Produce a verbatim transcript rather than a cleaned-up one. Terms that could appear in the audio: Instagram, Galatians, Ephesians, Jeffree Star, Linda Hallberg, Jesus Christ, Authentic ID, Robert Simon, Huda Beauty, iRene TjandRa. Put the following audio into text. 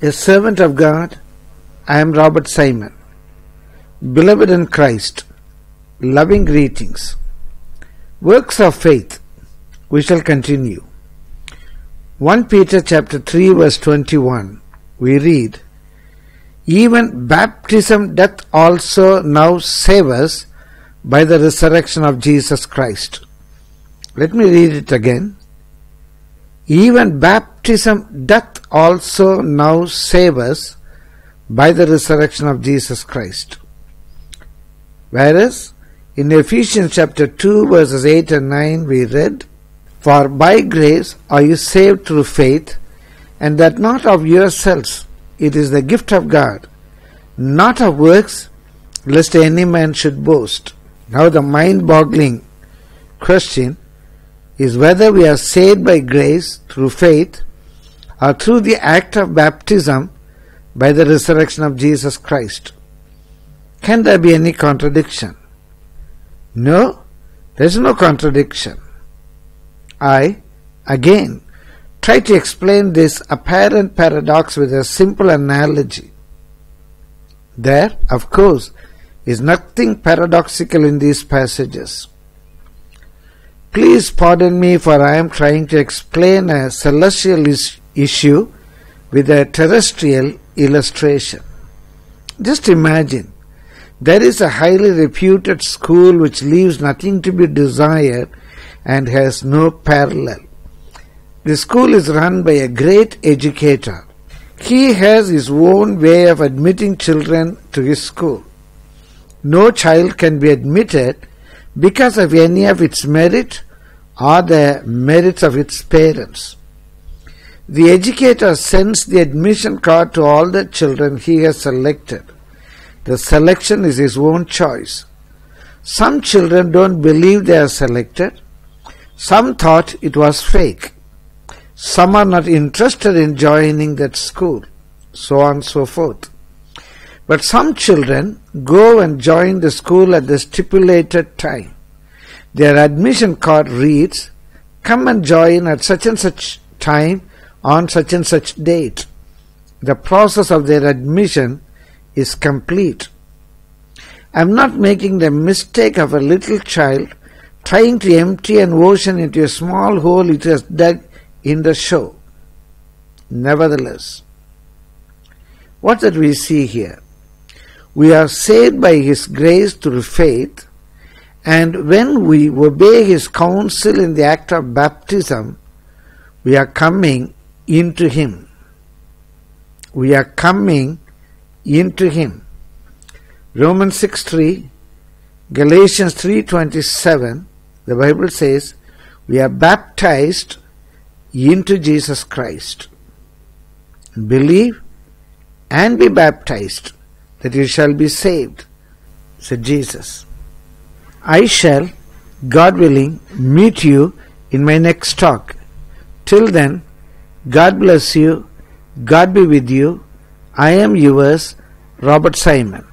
A servant of God, I am Robert Simon. Beloved in Christ, loving greetings. Works of faith, we shall continue. First Peter chapter three verse twenty-one, we read, "Even baptism doth also now save us by the resurrection of Jesus Christ." Let me read it again. "Even baptism doth also now save us by the resurrection of Jesus Christ." Whereas in Ephesians chapter two verses eight and nine we read, "For by grace are you saved through faith, and that not of yourselves, it is the gift of God, not of works, lest any man should boast." Now the mind-boggling question is whether we are saved by grace through faith or through the act of baptism by the resurrection of Jesus Christ. Can there be any contradiction? No, there is no contradiction. I, again, try to explain this apparent paradox with a simple analogy. There, of course, is nothing paradoxical in these passages. Please pardon me, for I am trying to explain a celestial is issue with a terrestrial illustration. Just imagine, there is a highly reputed school which leaves nothing to be desired and has no parallel. The school is run by a great educator. He has his own way of admitting children to his school. No child can be admitted because of any of its merit or the merits of its parents. The educator sends the admission card to all the children he has selected. The selection is his own choice. Some children don't believe they are selected. Some thought it was fake. Some are not interested in joining that school, so on and so forth. But some children go and join the school at the stipulated time. Their admission card reads, "Come and join at such and such time on such and such date." The process of their admission is complete. I am not making the mistake of a little child trying to empty an ocean into a small hole it has dug in the shore. Nevertheless, what did we see here? We are saved by His grace through faith, and when we obey His counsel in the act of baptism, we are coming into Him. We are coming into Him. Romans six three, Galatians three twenty-seven, the Bible says, "We are baptized into Jesus Christ." "Believe and be baptized, that you shall be saved," said Jesus. I shall, God willing, meet you in my next talk. Till then, God bless you, God be with you. I am yours, Robert Simon.